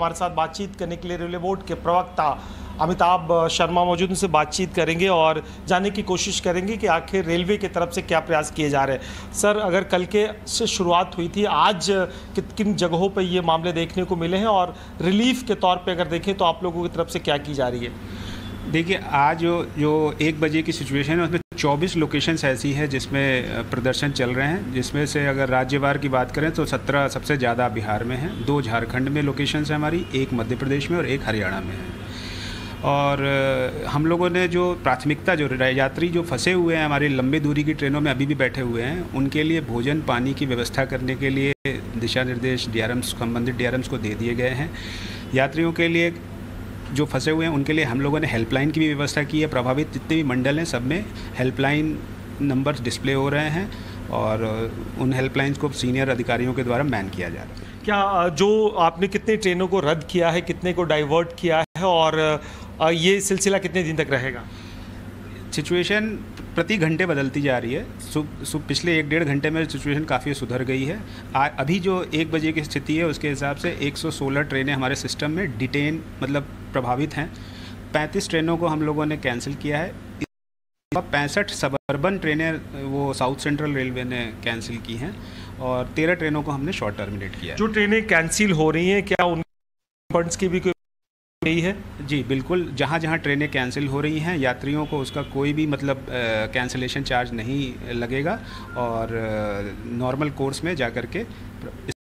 हमारे साथ बातचीत करने के लिए रेलवे बोर्ड के प्रवक्ता अमिताभ शर्मा मौजूद, उनसे बातचीत करेंगे और जानने की कोशिश करेंगे कि आखिर रेलवे की तरफ से क्या प्रयास किए जा रहे हैं। सर, अगर कल के से शुरुआत हुई थी, आज किन जगहों पर ये मामले देखने को मिले हैं और रिलीफ के तौर पे अगर देखें तो आप लोगों की तरफ से क्या की जा रही है? देखिए, आज जो 1 बजे की सिचुएशन है उसमें 24 लोकेशंस ऐसी हैं जिसमें प्रदर्शन चल रहे हैं, जिसमें से अगर राज्यवार की बात करें तो 17 सबसे ज़्यादा बिहार में हैं, 2 झारखंड में लोकेशंस हैं हमारी, 1 मध्य प्रदेश में और 1 हरियाणा में है। और हम लोगों ने जो प्राथमिकता, जो यात्री जो फंसे हुए हैं हमारी लंबी दूरी की ट्रेनों में अभी भी बैठे हुए हैं, उनके लिए भोजन पानी की व्यवस्था करने के लिए दिशा निर्देश डीआरएम संबंधित डीआरएम्स को दे दिए गए हैं। यात्रियों के लिए जो फंसे हुए हैं उनके लिए हम लोगों ने हेल्पलाइन की भी व्यवस्था की है। प्रभावित जितने भी मंडल हैं सब में हेल्पलाइन नंबर्स डिस्प्ले हो रहे हैं और उन हेल्पलाइंस को सीनियर अधिकारियों के द्वारा मैन किया जा रहा है। क्या जो आपने कितने ट्रेनों को रद्द किया है, कितने को डाइवर्ट किया है और ये सिलसिला कितने दिन तक रहेगा? सिचुएशन प्रति घंटे बदलती जा रही है। पिछले 1-1.5 घंटे में सिचुएशन काफ़ी सुधर गई है। अभी जो 1 बजे की स्थिति है उसके हिसाब से 116 ट्रेनें हमारे सिस्टम में डिटेन मतलब प्रभावित हैं। 35 ट्रेनों को हम लोगों ने कैंसिल किया है। 65 सबअर्बन ट्रेनें वो साउथ सेंट्रल रेलवे ने कैंसिल की हैं और 13 ट्रेनों को हमने शॉर्ट टर्मिनेट किया है। जो ट्रेनें कैंसिल हो रही हैं क्या उन फंड्स की भी कोई यही है? जी बिल्कुल, जहाँ जहाँ ट्रेनें कैंसिल हो रही हैं यात्रियों को उसका कोई भी मतलब कैंसिलेशन चार्ज नहीं लगेगा और नॉर्मल कोर्स में जा कर के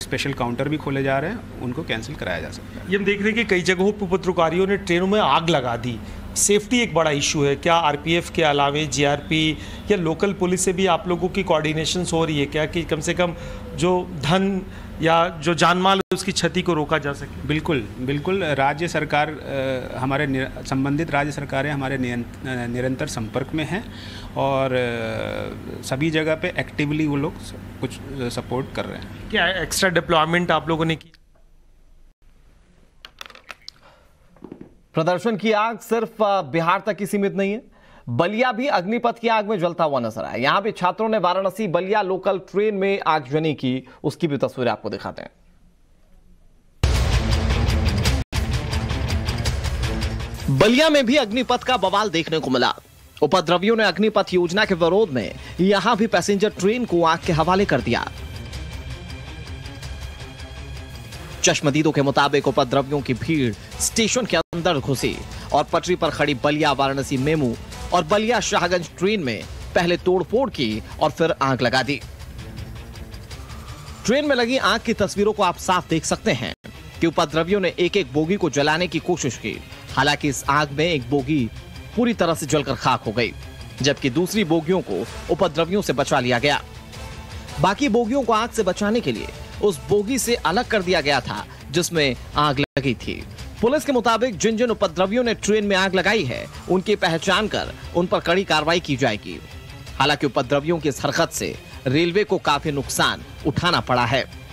स्पेशल काउंटर भी खोले जा रहे हैं, उनको कैंसिल कराया जा सकता है। ये हम देख रहे हैं कि कई जगहों पर उपद्रवकारियों ने ट्रेनों में आग लगा दी। सेफ्टी एक बड़ा इशू है, क्या आरपीएफ के अलावे जीआरपी या लोकल पुलिस से भी आप लोगों की कोऑर्डिनेशन हो रही है क्या कि कम से कम जो धन या जो जानमाल उसकी क्षति को रोका जा सके? बिल्कुल बिल्कुल, राज्य सरकार हमारे संबंधित राज्य सरकारें हमारे निरंतर संपर्क में हैं और सभी जगह पे एक्टिवली वो लोग कुछ सपोर्ट कर रहे हैं। क्या एक्स्ट्रा डिप्लॉयमेंट आप लोगों ने की? प्रदर्शन की आग सिर्फ बिहार तक ही सीमित नहीं है, बलिया भी अग्निपथ की आग में जलता हुआ नजर आया। यहां पे छात्रों ने वाराणसी बलिया लोकल ट्रेन में आगजनी की, उसकी भी तस्वीरें आपको दिखाते हैं। बलिया में भी अग्निपथ का बवाल देखने को मिला। उपद्रवियों ने अग्निपथ योजना के विरोध में यहां भी पैसेंजर ट्रेन को आग के हवाले कर दिया। चश्मदीदों के मुताबिक उपद्रवियों की भीड़ स्टेशन के अंदर घुसी और पटरी पर खड़ी बलिया वाराणसी मेमू और बलिया शाहगंज ट्रेन में पहले तोड़फोड़ की और फिर आग लगा दी। ट्रेन में लगी आग की तस्वीरों को आप साफ देख सकते हैं कि उपद्रवियों ने एक-एक बोगी को जलाने की कोशिश की। हालांकि इस आग में एक बोगी पूरी तरह से जलकर खाक हो गई, जबकि दूसरी बोगियों को उपद्रवियों से बचा लिया गया। बाकी बोगियों को आग से बचाने के लिए उस बोगी से अलग कर दिया गया था जिसमें आग लगी थी। पुलिस के मुताबिक जिन जिन उपद्रवियों ने ट्रेन में आग लगाई है उनकी पहचान कर उन पर कड़ी कार्रवाई की जाएगी। हालांकि उपद्रवियों की इस हरकत से रेलवे को काफी नुकसान उठाना पड़ा है।